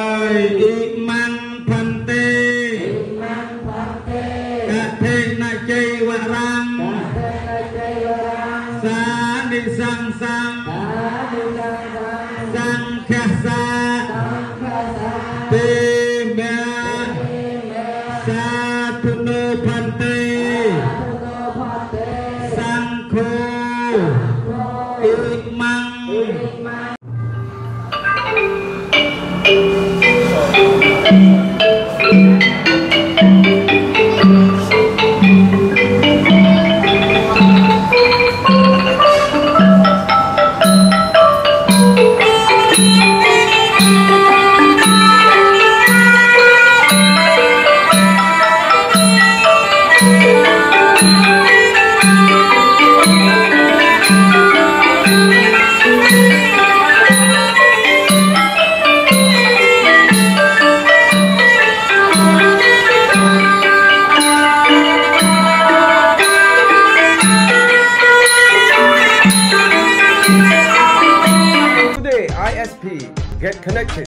Iman bante kate najai warang sani sang sang kasa timba satuno bante sangko iman ISP, get connected.